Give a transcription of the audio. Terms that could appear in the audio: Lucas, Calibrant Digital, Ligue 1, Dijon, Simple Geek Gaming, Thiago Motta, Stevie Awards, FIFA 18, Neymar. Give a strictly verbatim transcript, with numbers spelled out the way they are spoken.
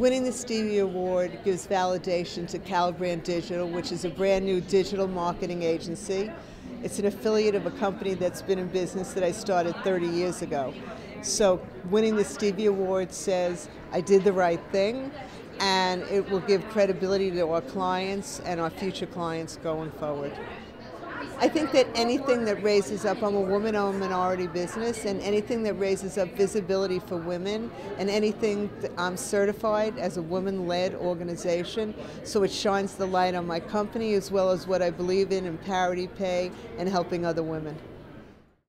Winning the Stevie Award gives validation to Calibrant Digital, which is a brand new digital marketing agency. It's an affiliate of a company that's been in business that I started thirty years ago. So winning the Stevie Award says I did the right thing, and it will give credibility to our clients and our future clients going forward. I think that anything that raises up, I'm a woman-owned minority business, and anything that raises up visibility for women, and anything that I'm certified as a woman-led organization, so it shines the light on my company as well as what I believe in, in parity pay and helping other women.